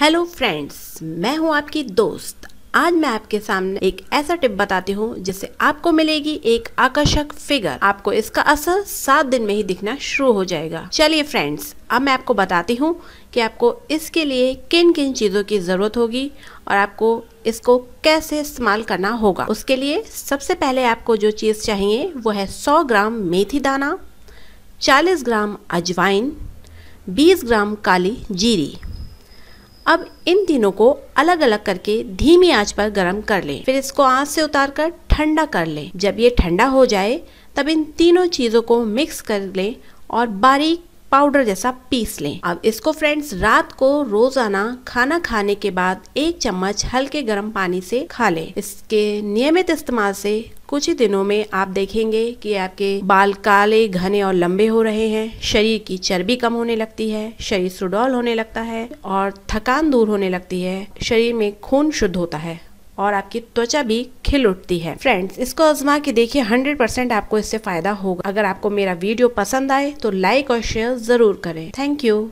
Hello friends, मैं हूं आपकी दोस्त। आज मैं आपके सामने एक ऐसा टिप बताती हूं जिससे आपको मिलेगी एक आकर्षक फिगर। आपको इसका असर 7 दिन में ही दिखना शुरू हो जाएगा। चलिए फ्रेंड्स, अब मैं आपको बताती हूं कि आपको इसके लिए किन किन चीज़ों की ज़रूरत होगी और आपको इसको कैसे इस्तेमाल करना होगा। उसके लिए सबसे पहले आपको जो चीज़ चाहिए वो है 100 ग्राम मेथी दाना, 40 ग्राम अजवाइन, 20 ग्राम काली जीरी। अब इन तीनों को अलग अलग करके धीमी आंच पर गरम कर लें, फिर इसको आंच से उतारकर ठंडा कर लें। जब ये ठंडा हो जाए तब इन तीनों चीज़ों को मिक्स कर लें और बारीक पाउडर जैसा पीस लें। अब इसको फ्रेंड्स रात को रोजाना खाना खाने के बाद 1 चम्मच हल्के गर्म पानी से खा लें। इसके नियमित इस्तेमाल से कुछ ही दिनों में आप देखेंगे कि आपके बाल काले, घने और लंबे हो रहे हैं, शरीर की चर्बी कम होने लगती है, शरीर सुडौल होने लगता है और थकान दूर होने लगती है, शरीर में खून शुद्ध होता है और आपकी त्वचा भी खिल उठती है। फ्रेंड्स, इसको आजमा के देखिए, 100% आपको इससे फायदा होगा। अगर आपको मेरा वीडियो पसंद आए तो लाइक और शेयर जरूर करें। Thank you.